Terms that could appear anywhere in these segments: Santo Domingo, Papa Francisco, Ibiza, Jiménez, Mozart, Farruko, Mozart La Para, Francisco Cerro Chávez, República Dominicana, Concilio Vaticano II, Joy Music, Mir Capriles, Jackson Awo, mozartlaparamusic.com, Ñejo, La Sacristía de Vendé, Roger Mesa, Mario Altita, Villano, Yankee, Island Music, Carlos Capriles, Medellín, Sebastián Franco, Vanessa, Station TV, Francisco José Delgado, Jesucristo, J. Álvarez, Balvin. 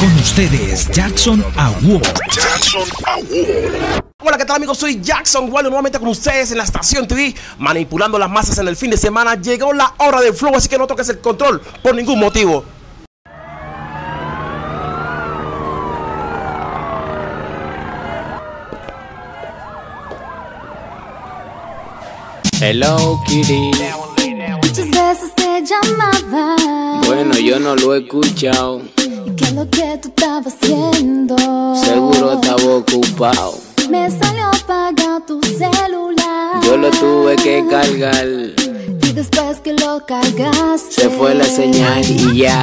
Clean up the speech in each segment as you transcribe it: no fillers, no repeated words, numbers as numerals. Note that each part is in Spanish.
Con ustedes, Jackson Awo. Hola, ¿qué tal, amigos? Soy Jackson Awo nuevamente con ustedes en la Station TV, manipulando las masas en el fin de semana. Llegó la hora del flow, así que no toques el control por ningún motivo. Hello, Kitty. Muchas veces te llamaba. Bueno, yo no lo he escuchado. ¿Qué es lo que tú estabas haciendo? Seguro estaba ocupado. Me salió apagar tu celular. Yo lo tuve que cargar. Y después que lo cargaste, se fue la señal y ya.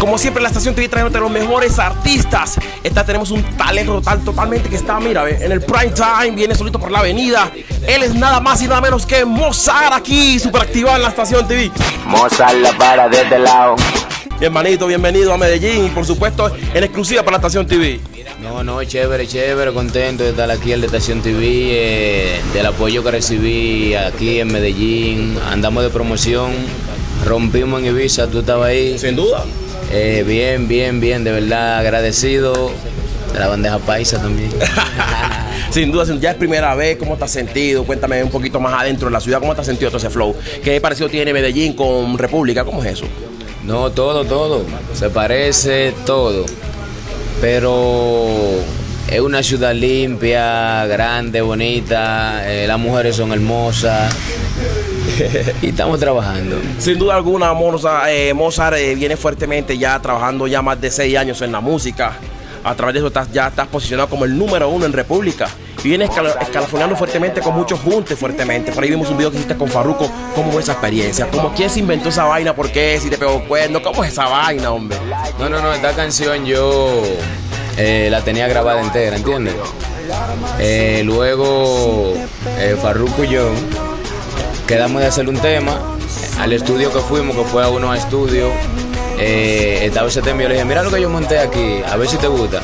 Como siempre, la Station TV trae los mejores artistas. Esta tenemos un talento totalmente que está, mira, en el prime time, viene solito por la avenida. Él es nada más y nada menos que Mozart, aquí, super activado en la Station TV. Mozart La Para desde el lado. Hermanito, bienvenido a Medellín y por supuesto en exclusiva para la Station TV. No, chévere, contento de estar aquí en la Station TV, del apoyo que recibí aquí en Medellín. Andamos de promoción, rompimos en Ibiza, tú estabas ahí. Sin duda. Bien, de verdad agradecido de la bandeja paisa también. Sin duda, ya es primera vez. ¿Cómo te has sentido? Cuéntame un poquito más adentro de la ciudad, ¿cómo te has sentido todo ese flow? ¿Qué parecido tiene Medellín con República? ¿Cómo es eso? No, todo, se parece todo, pero es una ciudad limpia, grande, bonita, las mujeres son hermosas y estamos trabajando. Sin duda alguna, Mozart viene fuertemente ya trabajando ya más de 6 años en la música. A través de eso ya estás posicionado como el número 1 en República. Y vienes escalafonando fuertemente con muchos juntes fuertemente. Por ahí vimos un video que hiciste con Farruko. ¿Cómo fue esa experiencia? ¿Cómo, quién se inventó esa vaina? ¿Por qué? ¿Si te pegó cuerno? ¿Cómo es esa vaina, hombre? No, esta canción yo la tenía grabada entera, ¿entiendes? Luego Farruko y yo quedamos de hacer un tema. Al estudio que fuimos, que fue a unos estudios, estaba ese tema y yo le dije, mira lo que yo monté aquí, a ver si te gusta.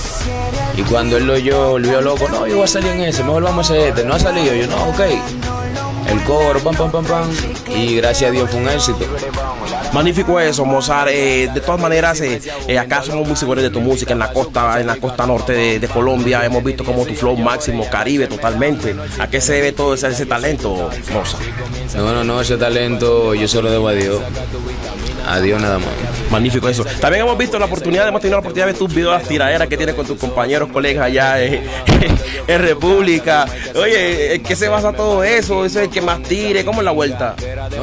Y cuando él lo oyó, lo vio loco, no, yo voy a salir en ese, mejor vamos a hacer este. No ha salido, yo, no, ok. El coro, pam. Y gracias a Dios fue un éxito. Magnífico eso, Mozart. De todas maneras, acá somos muy seguros de tu música en la costa norte de Colombia. Hemos visto como tu flow máximo, Caribe totalmente. ¿A qué se debe todo ese talento, Mozart? No, ese talento yo se lo debo a Dios. Adiós nada más. Magnífico eso. También hemos tenido la oportunidad de ver tus videos, las tiraderas que tienes con tus compañeros, colegas allá en República. Oye, ¿en qué se basa todo eso? ¿Eso es el que más tire? ¿Cómo es la vuelta?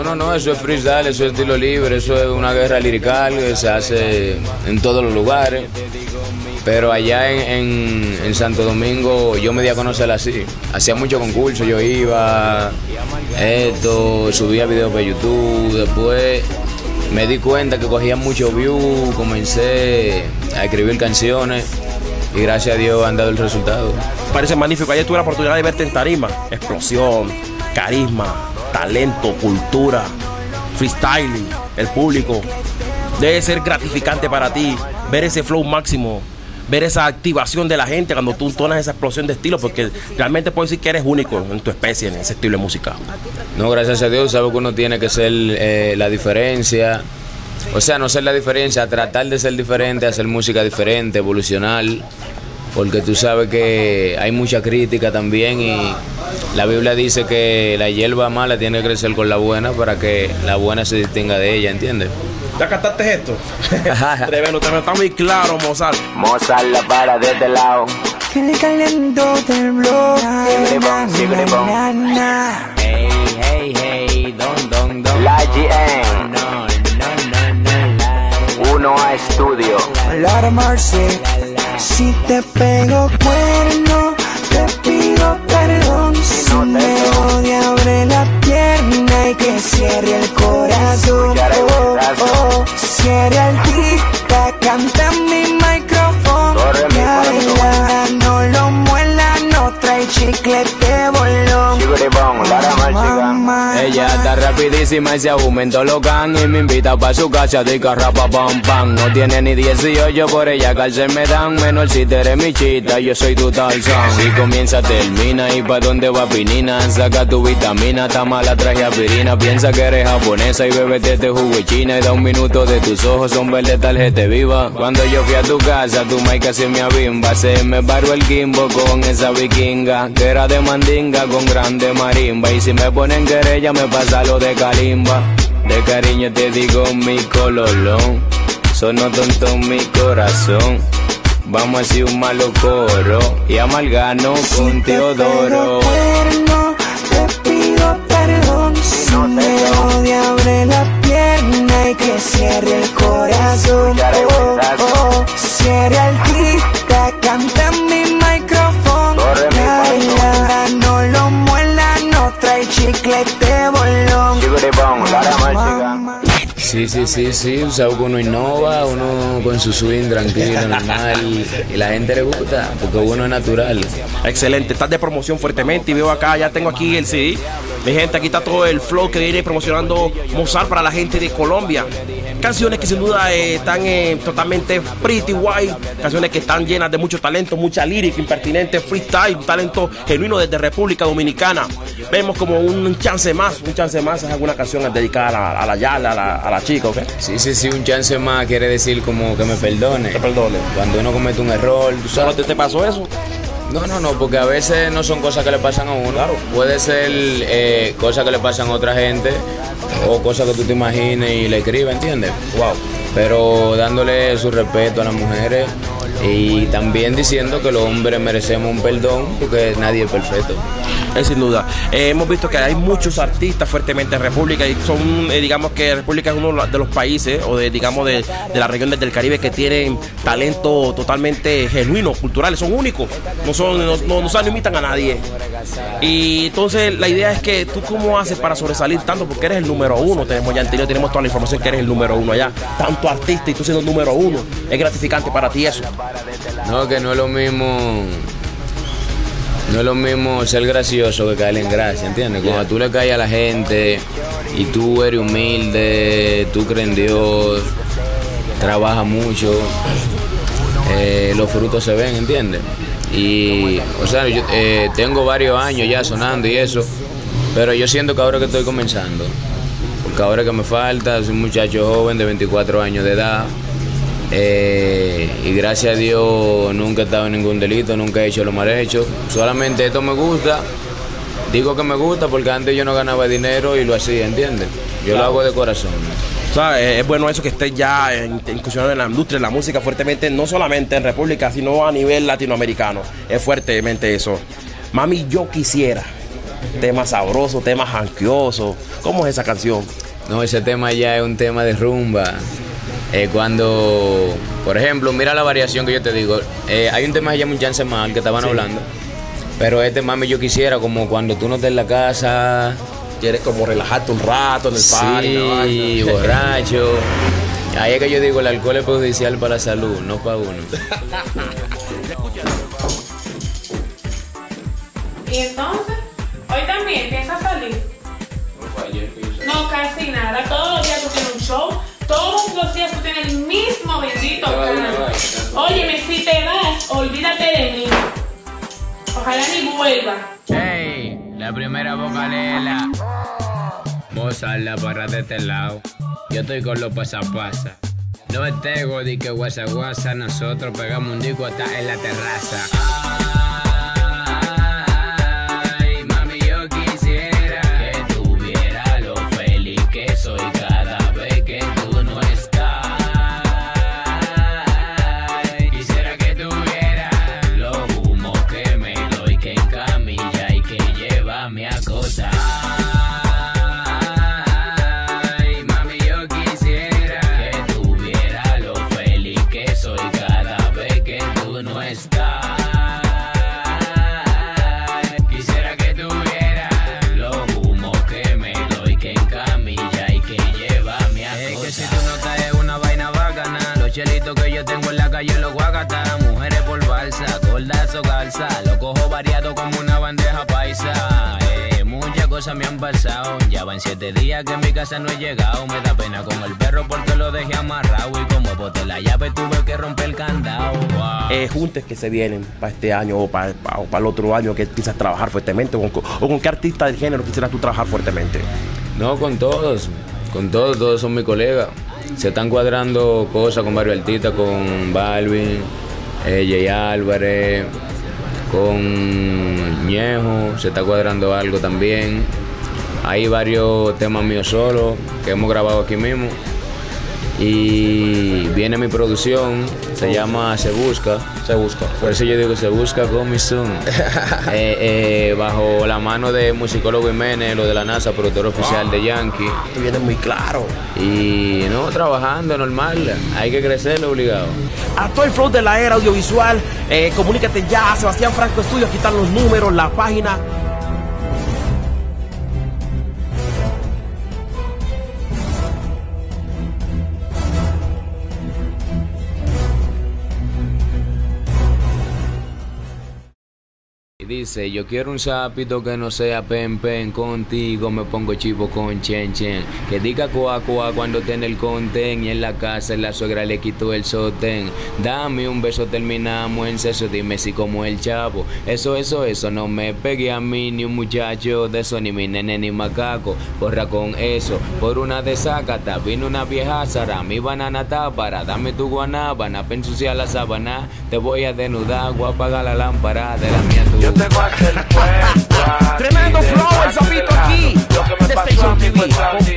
No, eso es freestyle, eso es estilo libre, eso es una guerra lirical que se hace en todos los lugares. Pero allá en Santo Domingo yo me di a conocer así. Hacía muchos concursos, yo iba, subía videos para YouTube, después me di cuenta que cogía mucho views, comencé a escribir canciones y gracias a Dios han dado el resultado. Parece magnífico. Ayer tuve la oportunidad de verte en tarima. Explosión, carisma, talento, cultura, freestyling, el público. Debe ser gratificante para ti ver ese flow máximo, ver esa activación de la gente cuando tú entonas esa explosión de estilo, porque realmente puedo decir que eres único en tu especie, en ese estilo de música. No, gracias a Dios, sabes que uno tiene que ser la diferencia, o sea, no ser la diferencia, tratar de ser diferente, hacer música diferente, evolucionar, porque tú sabes que hay mucha crítica también y la Biblia dice que la hierba mala tiene que crecer con la buena para que la buena se distinga de ella, ¿entiendes? ¿Ya cantaste esto? Tremendo, está muy claro, Mozart. Mozart La Para desde el lado. Que le calentó del blog. Sigribón. Hey, don. La GM. No. Uno a estudio. Lord mercy. Si te pego cuerno, te pido perdón. Si no te odia, abre la pierna y que cierre el corazón. Quiere altita, canta en mi micrófono. Me baila, no lo muela, no trae chicle, te voló. Mamá, ella está rapidísima. encima y se aumentó lo can. Y me invita pa' su casa, dica rapa pam pam. No tiene ni 18, por ella cárcel me dan. Menos si te eres mi chita, yo soy tu Tarzán. Si comienza, termina, y pa' dónde va pinina. Saca tu vitamina, está mala, traje aspirina. Piensa que eres japonesa y bébete este jugo y china. Y da un minuto de tus ojos, son verdes tarjete viva. Cuando yo fui a tu casa, tu mai casi me abimba. Se me barro el gimbo con esa vikinga, que era de mandinga con grande marimba. Y si me ponen querella me pasa lo de calimba. De cariño te digo mi cololón, sonó tonto mi corazón. Vamos a hacer un malo coro y amalgano con Teodoro. Si te pego cuerno, te pido perdón. Si no me odia, abre la pierna y que cierre el corazón. Oh, oh, cierre el grita, canta en mi micrófono. La no lo muela, no trae chiclete bolón. Sí, o sea, uno innova, uno con su swing tranquilo, normal, y la gente le gusta, porque uno es natural. Excelente, estás de promoción fuertemente y veo acá, ya tengo aquí el CD. Mi gente, aquí está todo el flow que viene promocionando Mozart para la gente de Colombia. Canciones que sin duda están totalmente pretty white, canciones que están llenas de mucho talento, mucha lírica, impertinente, freestyle, talento genuino desde República Dominicana. Vemos como un chance más es alguna canción dedicada a la yala, a la chica, ¿ok? Sí, un chance más quiere decir como que me perdone. Te perdone. Cuando uno comete un error, ¿tú sabes? ¿Te pasó eso? No, porque a veces no son cosas que le pasan a uno. Claro. Puede ser cosas que le pasan a otra gente o cosas que tú te imagines y le escribes, ¿entiendes? Wow. Pero dándole su respeto a las mujeres y también diciendo que los hombres merecemos un perdón porque nadie es perfecto. Sin duda. Hemos visto que hay muchos artistas fuertemente en República y son, digamos que República es uno de los países o de la región del Caribe que tienen talento totalmente genuino, culturales, son únicos, no se limitan a nadie. Y entonces la idea es que tú cómo haces para sobresalir tanto porque eres el número 1, tenemos ya anterior, tenemos toda la información que eres el número 1 allá, tanto artista y tú siendo el número 1, es gratificante para ti eso. No, que no es lo mismo. No es lo mismo ser gracioso que caerle en gracia, ¿entiendes? Cuando tú le caes a la gente y tú eres humilde, tú crees en Dios, trabajas mucho, los frutos se ven, ¿entiendes? Y, o sea, yo tengo varios años ya sonando y eso, pero yo siento que ahora que estoy comenzando, porque ahora que me falta, soy un muchacho joven de 24 años de edad, y gracias a Dios nunca he estado en ningún delito, nunca he hecho lo mal hecho. Solamente esto me gusta. Digo que me gusta porque antes yo no ganaba dinero y lo hacía, ¿entiendes? Yo lo hago de corazón. ¿Sabes? Es bueno eso que estés ya incursionando en la industria, en la música fuertemente, no solamente en República, sino a nivel latinoamericano. Es fuertemente eso. Mami, yo quisiera. Tema sabroso, tema janquioso. ¿Cómo es esa canción? No, ese tema ya es un tema de rumba. Cuando, por ejemplo, mira la variación que yo te digo. Hay un tema que se llama Un Chance Más, al que estaban hablando. Pero este, mami, yo quisiera, como cuando tú no estás en la casa, quieres como relajarte un rato en el party, ¿no? Borracho. Ahí es que yo digo, el alcohol es perjudicial para la salud, no para uno. Y entonces, hoy también empieza a salir. No, casi nada. Todos los días tú tienes un show. Todos los días tú tienes el mismo bendito canal. Óyeme, si te vas, olvídate de mí. Ojalá ni vuelva. Hey, la primera vocalela. Mozart La Para de este lado. Yo estoy con los pasapasa. No esté godi que guasa guasa. Nosotros pegamos un disco hasta en la terraza. Lo cojo variado como una bandeja paisa. Mucha cosas me han pasado. Ya van 7 días que en mi casa no he llegado. Me da pena con el perro porque lo dejé amarrado. Y como boté la llave tuve que romper el candado. Wow. Juntas que se vienen para este año o para el otro año que quizás trabajar fuertemente. O con qué artista del género quisieras tú trabajar fuertemente? No, con todos son mis colegas. Se están cuadrando cosas con Mario Altita, con Balvin, J. Álvarez, con Ñejo, se está cuadrando algo también. Hay varios temas míos solos que hemos grabado aquí mismo. Y viene mi producción, se llama Se Busca. Por eso yo digo Se Busca con mi son. Bajo la mano de musicólogo Jiménez, lo de la NASA, productor oficial de Yankee. Esto viene muy claro. Y no, trabajando normal, hay que crecer, obligado. A todo el flow de la era audiovisual, comunícate ya a Sebastián Franco Estudio, aquí están los números, la página. Dice, yo quiero un sapito que no sea pen pen, contigo me pongo chivo con chen chen, que diga coa coa cuando tiene el contén, y en la casa la suegra le quitó el sostén, dame un beso terminamos en sexo, dime si como el Chavo, eso, no me pegué a mí ni un muchacho de eso, ni mi nene ni macaco, porra con eso, por una desacata, vino una vieja zara, mi banana tápara, dame tu guanábana, pa' ensuciar la sábana, te voy a desnudar, voy a apagar la lámpara de la mía tuya. Tremendo flow el sapito aquí de Station TV. Te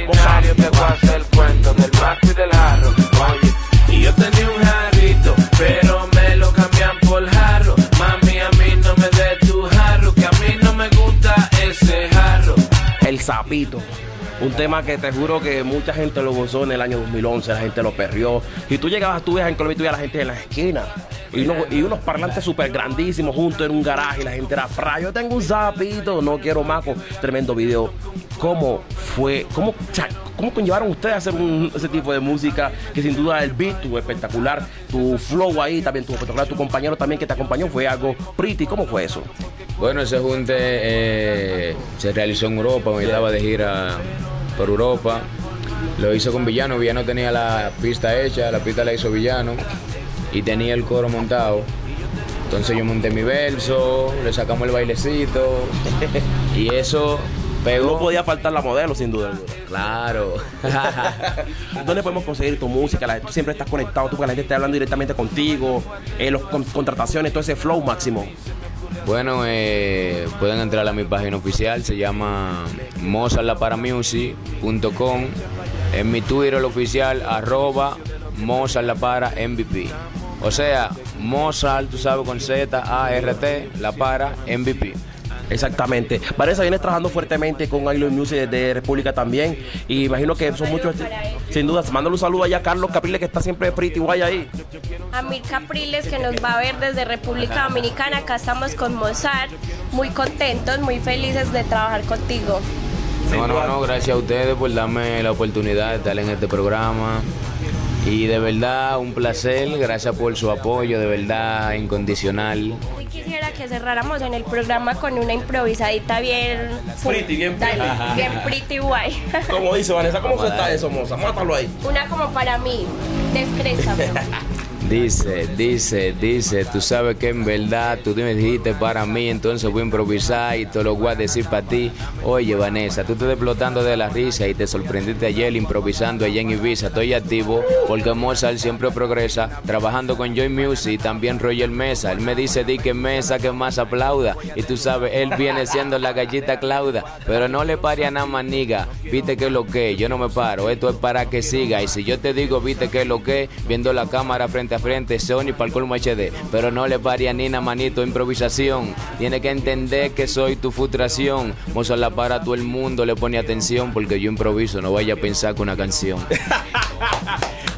voy a hacer el cuento del maco y del jarro. Oye, y yo tenía un jarrito, pero me lo cambian por jarro. Mami, a mí no me des tu jarro, que a mí no me gusta ese jarro. El sapito, un tema que te juro que mucha gente lo gozó en el año 2011, la gente lo perrió. Y tú llegabas, tú ves en Colombia y tú veías a la gente en las esquinas. Y unos parlantes súper grandísimos juntos en un garaje. Y la gente era fra, yo tengo un sapito, no quiero maco. Tremendo video. ¿Cómo conllevaron ustedes a hacer ese tipo de música? Que sin duda el beat tuvo espectacular. Tu flow ahí también tuvo espectacular. Tu compañero también que te acompañó fue algo pretty. ¿Cómo fue eso? Bueno, ese junte se realizó en Europa. Me estaba de gira por Europa. Lo hizo con Villano. Villano tenía la pista hecha. La pista la hizo Villano. Y tenía el coro montado, entonces yo monté mi verso, le sacamos el bailecito y eso pegó. No podía faltar la modelo sin duda alguna. Claro. ¿Dónde podemos conseguir tu música? Tú siempre estás conectado, tú porque la gente está hablando directamente contigo, las contrataciones, todo ese flow máximo. Bueno, pueden entrar a mi página oficial, se llama mozartlaparamusic.com. En mi Twitter el oficial, @ Mozart La Para MVP. O sea, Mozart, tú sabes, con Z-A-R-T, La Para MVP. Exactamente. Vanessa, vienes trabajando fuertemente con Island Music de República también. Y imagino que son muchos. Sin duda, mándale un saludo allá a Carlos Capriles, que está siempre pretty guay ahí. A Mir Capriles, que nos va a ver desde República Dominicana. Acá estamos con Mozart. Muy contentos, muy felices de trabajar contigo. No, gracias a ustedes por darme la oportunidad de estar en este programa. Y de verdad, un placer, gracias por su apoyo, de verdad, incondicional. Hoy quisiera que cerráramos en el programa con una improvisadita bien... pretty, bien pretty. Dale, bien pretty guay. Como dice Vanessa, ¿cómo se está eso, moza? Mátalo ahí. Una como para mí, desprézame. Dice, tú sabes que en verdad tú me dijiste para mí, entonces voy a improvisar y te lo voy a decir para ti. Oye, Vanessa, tú te estás explotando de la risa y te sorprendiste ayer improvisando allá en Ibiza. Estoy activo porque Mozart siempre progresa, trabajando con Joy Music y también Roger Mesa. Él me dice, di que Mesa que más aplauda. Y tú sabes, él viene siendo la gallita Clauda, pero no le pare a nada maniga. Viste que es lo que, yo no me paro, esto es para que siga. Y si yo te digo, viste que es lo que, viendo la cámara frente a frente, Sony para el colmo HD, pero no le paría ni una manito, improvisación. Tiene que entender que soy tu frustración. Mozart La Para, todo el mundo le pone atención porque yo improviso, no vaya a pensar que una canción.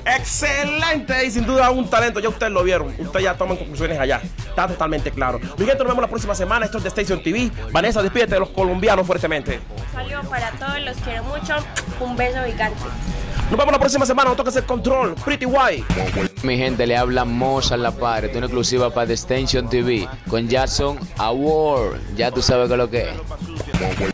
Excelente y sin duda un talento, ya ustedes lo vieron, ustedes ya toman conclusiones allá, está totalmente claro. Mi gente, nos vemos la próxima semana, esto es de Station TV. Vanessa, despídete de los colombianos fuertemente. Un saludo para todos, los quiero mucho, un beso gigante. Nos vemos la próxima semana, nos toca hacer control, pretty guay. Mi gente, le habla Mozart La Para, una exclusiva para The Station TV, con Jackson Awo, ya tú sabes que lo que es.